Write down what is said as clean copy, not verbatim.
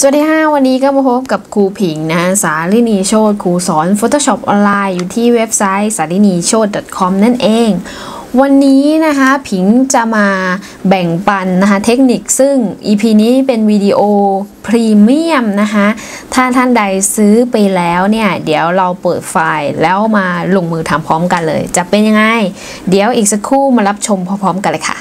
สวัสดีค่ะวันนี้ก็มาพบกับครูผิงนะสาลินีโชติครูสอน Photoshop ออนไลน์อยู่ที่เว็บไซต์salinichot.com นั่นเองวันนี้นะคะผิงจะมาแบ่งปันนะคะเทคนิคซึ่ง EP นี้เป็นวิดีโอพรีเมียมนะคะถ้าท่านใดซื้อไปแล้วเนี่ยเดี๋ยวเราเปิดไฟล์แล้วมาลงมือทำพร้อมกันเลยจะเป็นยังไงเดี๋ยวอีกสักครู่มารับชมพร้อมๆกันเลยค่ะ